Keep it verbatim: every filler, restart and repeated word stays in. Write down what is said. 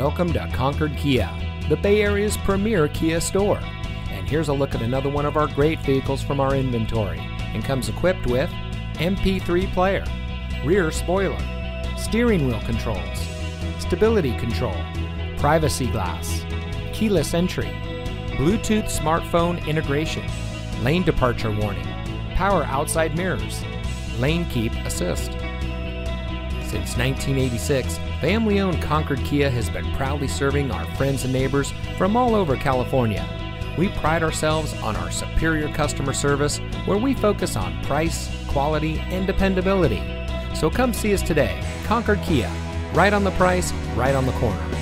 Welcome to Concord Kia, the Bay Area's premier Kia store. And here's a look at another one of our great vehicles from our inventory, and comes equipped with M P three player, rear spoiler, steering wheel controls, stability control, privacy glass, keyless entry, Bluetooth smartphone integration, lane departure warning, power outside mirrors, lane keep assist. Since nineteen eighty-six, family-owned Concord Kia has been proudly serving our friends and neighbors from all over California. We pride ourselves on our superior customer service, where we focus on price, quality, and dependability. So come see us today, Concord Kia, right on the price, right on the corner.